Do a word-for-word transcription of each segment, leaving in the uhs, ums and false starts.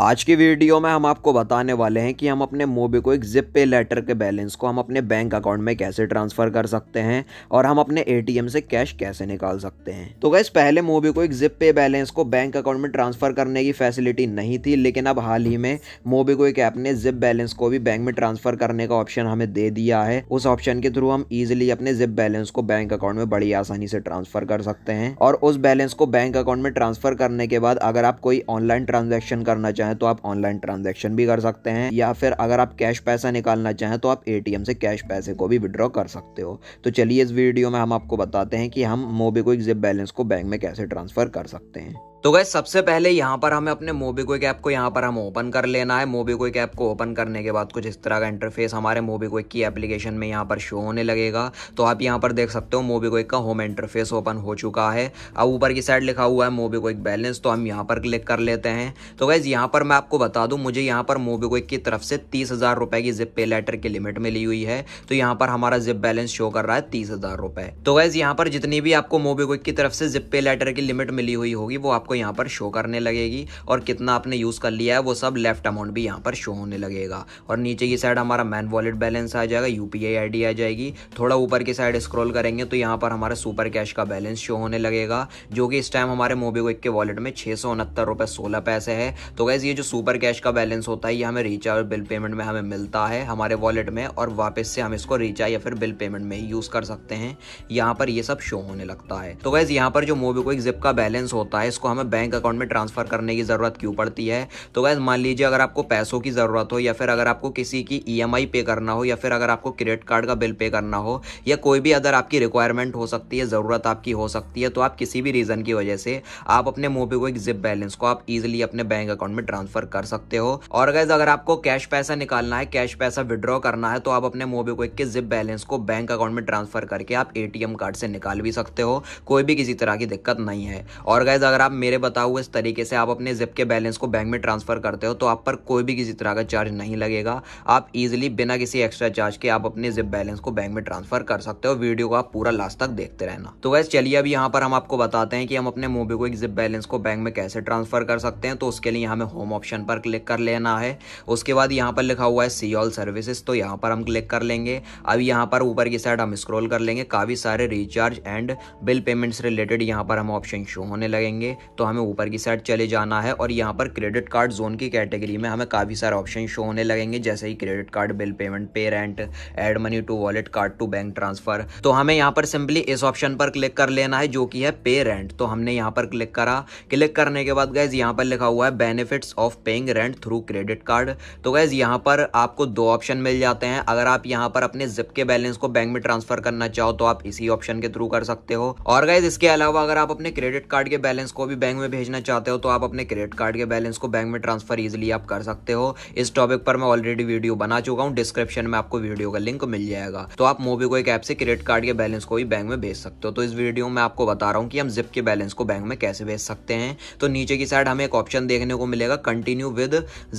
आज की वीडियो में हम आपको बताने वाले हैं कि हम अपने मोबिक्विक जिप पे लेटर के बैलेंस को हम अपने बैंक अकाउंट में कैसे ट्रांसफ़र कर सकते हैं और हम अपने एटीएम से कैश कैसे निकाल सकते हैं। तो गाइस, पहले मोबिक्विक जिप पे बैलेंस को बैंक अकाउंट में ट्रांसफ़र करने की फैसिलिटी नहीं थी, लेकिन अब हाल ही में मोबिक्विक ऐप ने जिप बैलेंस को भी बैंक में ट्रांसफ़र करने का ऑप्शन हमें दे दिया है। उस ऑप्शन के थ्रू हम ईजिली अपने जिप बैलेंस को बैंक अकाउंट में बड़ी आसानी से ट्रांसफ़र कर सकते हैं। और उस बैलेंस को बैंक अकाउंट में ट्रांसफ़र करने के बाद अगर आप कोई ऑनलाइन ट्रांजेक्शन करना चाहें तो आप ऑनलाइन ट्रांजैक्शन भी कर सकते हैं, या फिर अगर आप कैश पैसा निकालना चाहें तो आप एटीएम से कैश पैसे को भी विड्रॉ कर सकते हो। तो चलिए इस वीडियो में हम आपको बताते हैं कि हम मोबिक्विक जिप बैलेंस को बैंक में कैसे ट्रांसफर कर सकते हैं। तो गाइस, सबसे पहले यहाँ पर हमें अपने मोबिक्विक ऐप को यहाँ पर हम ओपन कर लेना है। मोबिक्विक ऐप को ओपन करने के बाद कुछ इस तरह का इंटरफेस हमारे मोबिक्विक की एप्लीकेशन में यहाँ पर शो होने लगेगा। तो आप यहाँ पर देख सकते हो मोबिक्विक का होम इंटरफेस ओपन हो चुका है। अब ऊपर की साइड लिखा हुआ है मोबिक्विक बैलेंस, तो हम यहाँ पर क्लिक कर लेते हैं। तो गाइस, यहाँ पर मैं आपको बता दूँ, मुझे यहाँ पर मोबिक्विक की तरफ से तीस हज़ार रुपये की जिप पे लेटर की लिमिट मिली हुई है। तो यहाँ पर हमारा जिप बैलेंस शो कर रहा है तीस हज़ार रुपये। तो गाइस, यहाँ पर जितनी भी आपको मोबिक्विक की तरफ से जिप पे लेटर की लिमिट मिली हुई होगी वो आपको यहाँ पर शो करने लगेगी, और कितना आपने यूज कर लिया है वो सब लेफ्ट अमाउंट भी यहाँ पर शो होने लगेगा। और नीचे की साइड हमारा मैन वॉलेट बैलेंस आ जाएगा, यूपीआई आईडी आ जाएगी। थोड़ा ऊपर की साइड स्क्रॉल करेंगे तो यहाँ पर हमारा सुपर कैश का बैलेंस शो होने लगेगा, जो कि इस टाइम हमारे मोबिक्विक के वॉलेट में छः सौ उनहत्तर रुपये सोलह पैसे है। तो गाइस, ये जो सुपर कैश का बैलेंस होता है ये हमें रिचार्ज और बिल पेमेंट में हमें मिलता है हमारे वॉलेट में, और वापस से हम इसको रिचार्ज या फिर बिल पेमेंट में ही यूज कर सकते हैं। यहाँ पर ये सब शो होने लगता है। तो गाइस, यहाँ पर जो मोबिक्विक जिप का बैलेंस होता है इसको हमें बैंक अकाउंट में ट्रांसफर करने की जरूरत क्यों पड़ती है। तो गाइस, मान लीजिए अगर आपको पैसों की जरूरत हो, या फिर अगर आपको किसी की ईएमआई पे करना हो, या फिर अगर आपको क्रेडिट कार्ड का बिल पे करना हो, या कोई भी अदर आपकी रिक्वायरमेंट हो सकती है, जरूरत आपकी हो सकती है, तो आप किसी भी रीजन की वजह से आप अपने मोबिक्विक जिप बैलेंस को आप इजिली अपने बैंक अकाउंट में ट्रांसफर कर सकते हो। और गाइस, अगर आपको कैश पैसा निकालना है, कैश पैसा विड्रॉ करना है, तो आप अपने मोबिक्विक के जिप बैलेंस को बैंक अकाउंट में ट्रांसफर करके आप एटीएम कार्ड से निकाल भी सकते हो। कोई भी किसी तरह की दिक्कत नहीं है। और गाइस, अगर आप मेरे बताओ हुए इस तरीके से आप अपने जिप के बैलेंस को बैंक में ट्रांसफर करते हो तो आप पर कोई भी किसी तरह का चार्ज नहीं लगेगा। आप इजीली बिना किसी एक्स्ट्रा चार्ज के आप अपने जिप बैलेंस को बैंक में ट्रांसफर कर सकते हो। वीडियो को आप पूरा लास्ट तक देखते रहना। तो गाइस, चलिए अभी यहाँ पर हम आपको बताते हैं कि हम अपने मोबिक्विक जिप बैलेंस को बैंक में कैसे ट्रांसफर कर सकते हैं। तो उसके लिए हमें होम ऑप्शन पर क्लिक कर लेना है। उसके बाद यहाँ पर लिखा हुआ है सी ऑल सर्विसेज, तो यहाँ पर हम क्लिक कर लेंगे। अब यहाँ पर ऊपर की साइड हम स्क्रॉल कर लेंगे, काफी सारे recharge and bill payments related यहाँ पर हम ऑप्शन शो होने लगेंगे। तो हमें ऊपर की साइड चले जाना है और यहाँ पर क्रेडिट कार्ड जोन की कैटेगरी में हमें काफ़ी सारे ऑप्शन शो होने लगेंगे, जैसे ही credit card, bill payment, pay rent, add money to wallet, card to bank transfer. तो हमें यहाँ पर सिंपली इस ऑप्शन पर क्लिक कर लेना है जो कि है पे रेंट। तो हमने यहाँ पर क्लिक करा। क्लिक करने के बाद गाइज यहाँ पर लिखा हुआ है benefits of paying rent through credit card. तो गाइज, यहाँ पर आपको दो ऑप्शन मिल जाते हैं। अगर आप यहाँ पर अपने जिप के बैलेंस को बैंक में ट्रांसफर करना चाहो तो आप इसी ऑप्शन के थ्रू कर सकते हो। और गाइज, इसके अलावा अगर आप अपने क्रेडिट कार्ड के बैलेंस को भी बैंक में भेजना चाहते हो तो आप अपने क्रेडिट कार्ड के बैलेंस को बैंक में ट्रांसफर इजीली आप कर सकते हो। इस टॉपिक पर मैं ऑलरेडी वीडियो बना चुका हूं, डिस्क्रिप्शन में आपको वीडियो का लिंक मिल जाएगा। तो आप मोबिक्विक ऐप से क्रेडिट कार्ड के बैलेंस को भी बैंक में भेज सकते हो। तो इस वीडियो में आपको बता रहा हूं कि हम जिप के बैलेंस को बैंक में कैसे भेज सकते हैं। तो नीचे की साइड हमें एक ऑप्शन देखने को मिलेगा कंटिन्यू विद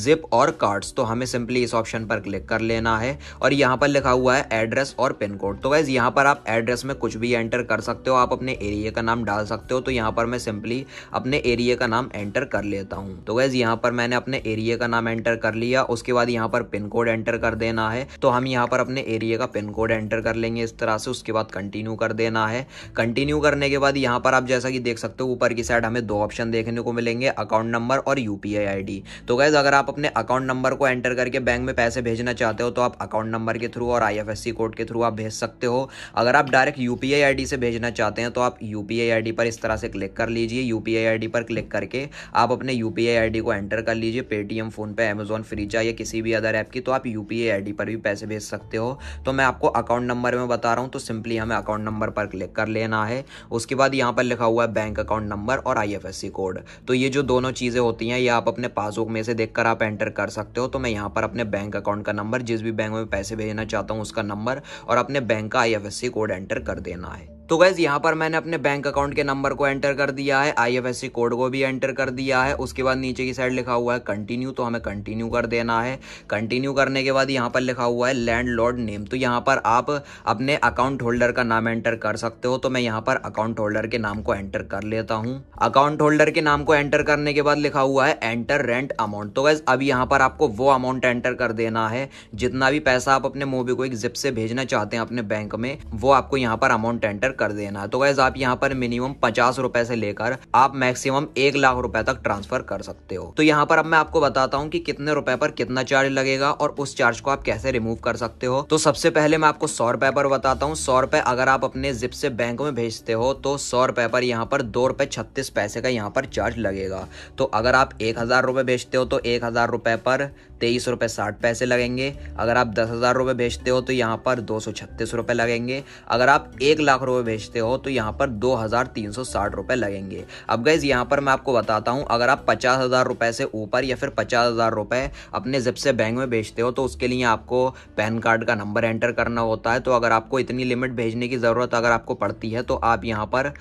जिप और कार्ड्स, तो हमें सिंपली इस ऑप्शन पर क्लिक कर लेना है। और यहाँ पर लिखा हुआ है एड्रेस और पिन कोड। तो गाइस, यहाँ पर आप एड्रेस में कुछ भी एंटर कर सकते हो, आप अपने एरिया का नाम डाल सकते हो। तो यहाँ पर मैं सिंपली अपने एरिया का नाम एंटर कर लेता हूं। तो गाइस, यहाँ पर मैंने अपने एरिया का नाम एंटर कर लिया। उसके बाद यहाँ पर पिन कोड एंटर कर देना है। तो हम यहाँ पर अपने एरिया का पिन कोड एंटर कर लेंगे इस तरह से। उसके बाद कंटिन्यू कर देना है। कंटिन्यू करने के बाद यहाँ पर आप जैसा कि देख सकते हो ऊपर की साइड हमें दो ऑप्शन देखने को मिलेंगे, अकाउंट नंबर और यूपीआई आईडी। तो गाइस, अगर आप अपने अकाउंट नंबर को एंटर करके बैंक में पैसे भेजना चाहते हो तो आप अकाउंट नंबर के थ्रू और आईएफएससी कोड के थ्रू आप भेज सकते हो। अगर आप डायरेक्ट यूपीआई आईडी से भेजना चाहते हैं तो आप यूपीआई आईडी पर इस तरह से क्लिक कर लीजिए। यूपीआई आईडी पर क्लिक करके आप अपने यूपीआई आईडी को एंटर कर लीजिए। पेटीएम, फोनपे, अमेजॉन, फ्रीचा या किसी भी अदर ऐप की, तो आप यूपीआई आईडी पर भी पैसे भेज सकते हो। तो मैं आपको अकाउंट नंबर में बता रहा हूं, तो सिंपली हमें अकाउंट नंबर पर क्लिक कर लेना है। उसके बाद यहाँ पर लिखा हुआ है बैंक अकाउंट नंबर और आईएफएससी कोड। तो ये जो दोनों चीज़ें होती हैं ये आप अपने पासबुक में से देखकर आप एंटर कर सकते हो। तो मैं यहाँ पर अपने बैंक अकाउंट का नंबर, जिस भी बैंक में पैसे भेजना चाहता हूँ उसका नंबर, और अपने बैंक का आईएफएससी कोड एंटर कर देना है। तो गाइस यहाँ पर मैंने अपने बैंक अकाउंट के नंबर को एंटर कर दिया है, आईएफएससी कोड को भी एंटर कर दिया है। उसके बाद नीचे की साइड लिखा हुआ है कंटिन्यू, तो हमें कंटिन्यू कर देना है। कंटिन्यू करने के बाद यहाँ पर लिखा हुआ है लैंडलॉर्ड नेम, तो यहाँ पर आप अपने अकाउंट होल्डर का नाम एंटर कर सकते हो। तो मैं यहाँ पर अकाउंट होल्डर के नाम को एंटर कर लेता हूँ। अकाउंट होल्डर के नाम को एंटर करने के बाद लिखा हुआ है एंटर रेंट अमाउंट, तो गाइस अब यहाँ पर आपको वो अमाउंट एंटर कर देना है जितना भी पैसा आप अपने मोबिक्विक जिप से भेजना चाहते हैं अपने बैंक में, वो आपको यहाँ पर अमाउंट एंटर कर देना है। तो गाइस आप यहाँ पर मिनिमम पचास रुपए से लेकर आप मैक्सिमम एक लाख रुपए तक ट्रांसफर कर सकते हो। तो यहाँ पर अब मैं आपको बताता हूँ कि कितने रुपए पर कितना चार्ज लगेगा और उस चार्ज को आप कैसे रिमूव कर सकते हो। तो सबसे पहले मैं आपको सौ रुपए पर बताता हूँ। सौ रुपए अगर आप अपने जिप से बैंक में भेजते हो तो सौ रुपए पर यहाँ पर दो रुपए छत्तीस पैसे का यहाँ पर चार्ज लगेगा। तो अगर आप एक हजार रुपए भेजते हो तो एक हजार रुपए पर तेईस रुपए साठ पैसे लगेंगे। अगर आप दस हजार रुपए भेजते हो तो यहाँ पर दो सौ छत्तीस रुपए लगेंगे। अगर आप एक लाख रुपए भेजते हो तो यहाँ पर दो हजार तीन सौ साठ रुपए लगेंगे। अब गाइज यहाँ पर मैं आपको बताता हूँ, अगर आप पचास हजार रुपए से ऊपर या फिर पचास हजार रुपए अपने जिप से बैंक में भेजते हो तो उसके लिए आपको पैन कार्ड का नंबर एंटर करना होता है। तो अगर आपको इतनी लिमिट भेजने की जरूरत अगर आपको पड़ती है तो आप यहाँ पर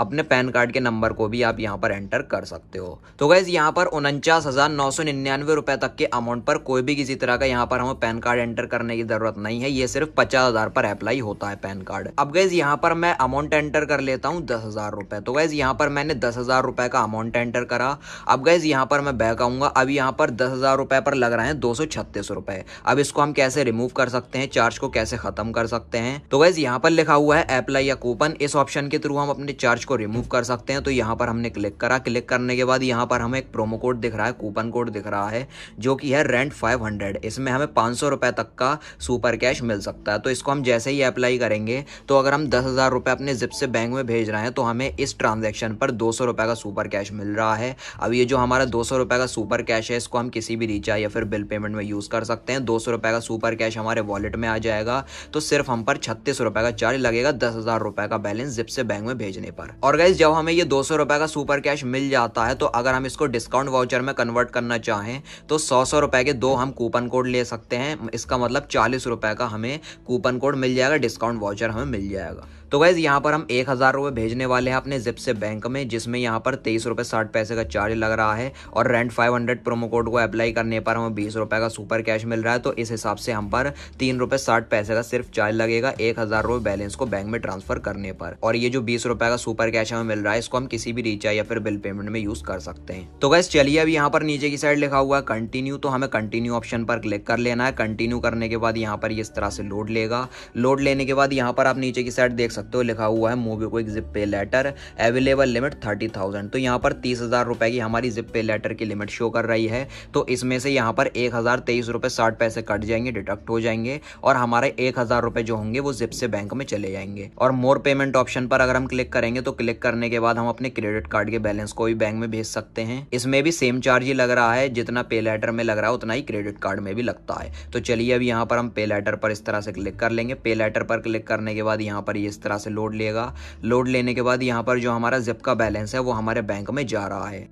अपने पैन कार्ड के नंबर को भी आप यहाँ पर एंटर कर सकते हो। तो गाइज यहाँ पर उनचास हजार नौ सौ निन्यानवे रुपए तक के अमाउंट पर कोई भी किसी तरह का यहाँ पर हमें पैन कार्ड एंटर करने की जरूरत नहीं है, ये सिर्फ पचास हजार पर अप्लाई होता है पैन कार्ड। अब गाइज यहाँ पर मैं अमाउंट एंटर कर लेता हूँ दस हजार रुपए। तो गाइज यहाँ पर मैंने दस हजार रुपए का अमाउंट एंटर करा। अब गाइज यहाँ पर मैं बैक आऊंगा। अब यहाँ पर दस हजार रुपए पर लग रहे हैं दो सौ छत्तीस रुपए। अब इसको हम कैसे रिमूव कर सकते हैं, चार्ज को कैसे खत्म कर सकते हैं। तो गाइज यहाँ पर लिखा हुआ है अप्लाई या कूपन, इस ऑप्शन के थ्रू हम अपने चार्ज को रिमूव कर सकते हैं। तो यहाँ पर हमने क्लिक करा। क्लिक करने के बाद यहाँ पर हमें एक प्रोमो कोड दिख रहा है, कूपन कोड दिख रहा है जो कि है रेंट पाँच सौ। इसमें हमें पाँच सौ रुपए तक का सुपर कैश मिल सकता है। तो इसको हम जैसे ही अप्लाई करेंगे, तो अगर हम दस हजार रुपए अपने जिप से बैंक में भेज रहे हैं तो हमें इस ट्रांजेक्शन पर दो सौ रुपए का सुपर कैश मिल रहा है। अब ये जो हमारा दो सौ रुपए का सुपर कैश है, इसको हम किसी भी रिचार्ज या फिर बिल पेमेंट में यूज कर सकते हैं। दो सौ रुपए का सुपर कैश हमारे वॉलेट में आ जाएगा। तो सिर्फ हम पर छत्तीस रुपए का चार्ज लगेगा दस हजार रुपए का बैलेंस जिप से बैंक में भेजने पर। और गाइज जब हमें ये दो सौ रुपए का सुपर कैश मिल जाता है, तो अगर हम इसको डिस्काउंट वाउचर में कन्वर्ट करना चाहें तो सौ सौ रुपए के दो हम कूपन कोड ले सकते हैं। इसका मतलब चालीस रुपए का हमें कूपन कोड मिल जाएगा, डिस्काउंट वाउचर हमें मिल जाएगा। तो गाइज यहाँ पर हम एक हज़ार रुपये भेजने वाले हैं अपने जिप से बैंक में, जिसमें यहाँ पर तेईस रुपये साठ पैसे का चार्ज लग रहा है और रेंट पाँच सौ प्रोमो कोड को अप्लाई करने पर हमें बीस रुपये का सुपर कैश मिल रहा है। तो इस हिसाब से हम पर तीन रुपये साठ पैसे का सिर्फ चार्ज लगेगा एक हज़ार रुपये बैलेंस को बैंक में ट्रांसफर करने पर। और ये जो बीस रुपये का सुपर कैश हमें मिल रहा है, इसको हम किसी भी रिचार्ज या फिर बिल पेमेंट में यूज़ कर सकते हैं। तो गाइज चलिए, अब यहाँ पर नीचे की साइड लिखा हुआ है कंटिन्यू, तो हमें कंटिन्यू ऑप्शन पर क्लिक कर लेना है। कंटिन्यू करने के बाद यहाँ पर इस तरह से लोड लेगा। लोड लेने के बाद यहाँ पर आप नीचे की साइड देख तो लिखा हुआ है MobiKwik zip pay later available limit thirty thousand. तो यहाँ पर तीस हजार रुपए की हमारी जिप पे लेटर की लिमिट शो कर रही है। तो इसमें से यहाँ पर एक हजार तेईस रुपए साठ पैसे कट जाएंगे, डिडक्ट हो जाएंगे और हमारे एक हजार रुपए जो होंगे वो जिप से बैंक में चले जाएंगे। और मोर पेमेंट ऑप्शन पर अगर हम क्लिक करेंगे तो क्लिक करने के बाद हम अपने क्रेडिट कार्ड के बैलेंस को भी बैंक में भेज सकते हैं। इसमें भी सेम चार्ज ही लग रहा है, जितना पे लेटर में लग रहा है उतना ही क्रेडिट कार्ड में भी लगता है। तो चलिए, अब यहाँ पर हम पे लेटर पर इस तरह से क्लिक कर लेंगे। पे लेटर पर क्लिक करने के बाद यहाँ पर इस तरह से लोड लेगा। लोड लेने के बाद यहाँ पर जो हमारा जिप का बैलेंस है वो हमारे बैंक में जा रहा है।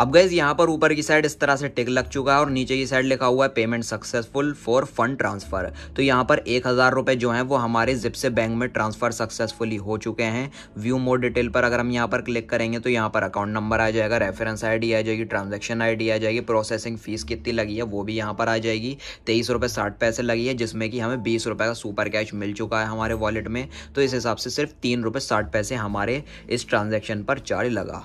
अब गाइज यहाँ पर ऊपर की साइड इस तरह से टिक लग चुका है और नीचे की साइड लिखा हुआ है payment successful for fund transfer. तो यहाँ पर एक हज़ार रुपये जो हैं वो हमारे जिप से बैंक में ट्रांसफर सक्सेसफुली हो चुके हैं। व्यू मोर डिटेल पर अगर हम यहाँ पर क्लिक करेंगे तो यहाँ पर अकाउंट नंबर आ जाएगा, रेफरेंस आई डी आ जाएगी, ट्रांजेक्शन आई डी आ जाएगी, प्रोसेसिंग फीस कितनी लगी है वो भी यहाँ पर आ जाएगी। तेईस रुपये साठ पैसे लगी है, जिसमें कि हमें बीस रुपये का सुपर कैश मिल चुका है हमारे वॉलेट में। तो इस हिसाब से सिर्फ तीन रुपये साठ पैसे हमारे इस ट्रांजेक्शन पर चार्ज लगा।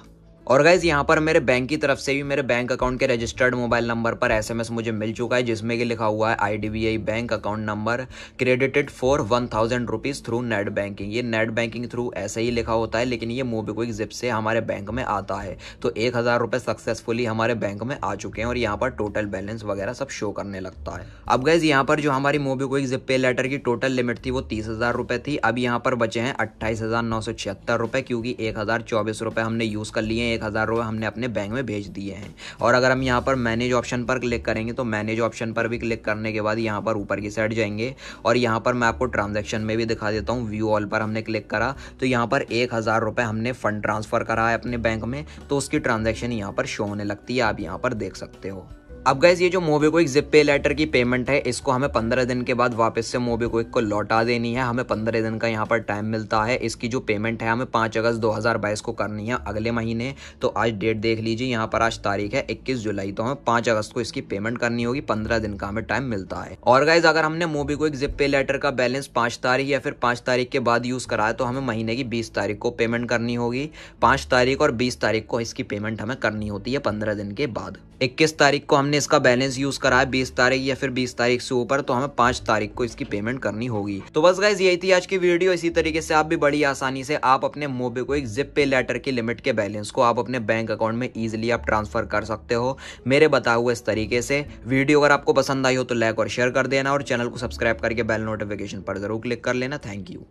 और गाइज यहाँ पर मेरे बैंक की तरफ से भी मेरे बैंक अकाउंट के रजिस्टर्ड मोबाइल नंबर पर एसएमएस मुझे मिल चुका है, जिसमें कि लिखा हुआ है IDBI bank account number credited for one thousand rupees through net banking. ये नेट बैंकिंग थ्रू ऐसे ही लिखा होता है, लेकिन ये मोबिक्विक जिप से हमारे बैंक में आता है। तो एक हज़ार रुपये सक्सेसफुली हमारे बैंक में आ चुके हैं और यहाँ पर टोटल बैलेंस वगैरह सब शो करने लगता है। अब गाइज यहाँ पर जो हमारी मोबिक्विक जिप पे लेटर की टोटल लिमिट थी वो तीस हज़ार रुपये थी। अब यहाँ पर बचे हैं अट्ठाईस हज़ार नौ सौ छिहत्तर रुपये, क्योंकि एक हज़ार चौबीस रुपये हमने यूज़ कर लिए हैं। एक हज़ार रुपये हमने अपने बैंक में भेज दिए हैं। और अगर हम यहाँ पर मैनेज ऑप्शन पर क्लिक करेंगे तो मैनेज ऑप्शन पर भी क्लिक करने के बाद यहाँ पर ऊपर की साइड जाएंगे और यहाँ पर मैं आपको ट्रांजैक्शन में भी दिखा देता हूँ। व्यू ऑल पर हमने क्लिक करा तो यहाँ पर एक हज़ार रुपये हमने फंड ट्रांसफ़र करा है अपने बैंक में, तो उसकी ट्रांजैक्शन यहाँ पर शो होने लगती है, आप यहाँ पर देख सकते हो। अब गाइज ये जो मोबिक्विक जिप पे लेटर की पेमेंट है इसको हमें पंद्रह दिन के बाद वापस से मोबिक्विक को लौटा देनी है। हमें पंद्रह दिन का यहाँ पर टाइम मिलता है। इसकी जो पेमेंट है हमें पाँच अगस्त दो हज़ार बाईस को करनी है अगले महीने। तो आज डेट देख लीजिए, यहाँ पर आज तारीख है इक्कीस जुलाई, तो हमें पाँच अगस्त को इसकी पेमेंट करनी होगी। पंद्रह दिन का हमें टाइम मिलता है। और गाइज अगर हमने मोबिक्विक जिप पे लेटर का बैलेंस पाँच तारीख या फिर पाँच तारीख के बाद यूज़ कराया तो हमें महीने की बीस तारीख को पेमेंट करनी होगी। पाँच तारीख और बीस तारीख को इसकी पेमेंट हमें करनी होती है पंद्रह दिन के बाद। इक्कीस तारीख को हमने इसका बैलेंस यूज कराया बीस तारीख या फिर बीस तारीख से ऊपर, तो हमें पाँच तारीख को इसकी पेमेंट करनी होगी। तो बस गाइज यही थी आज की वीडियो। इसी तरीके से आप भी बड़ी आसानी से आप अपने मोबिक्विक जिप पे लेटर की लिमिट के बैलेंस को आप अपने बैंक अकाउंट में ईजिली आप ट्रांसफर कर सकते हो मेरे बताए हुए इस तरीके से। वीडियो अगर आपको पसंद आई हो तो लाइक और शेयर कर देना और चैनल को सब्सक्राइब करके बेल नोटिफिकेशन पर जरूर क्लिक कर लेना। Thank you.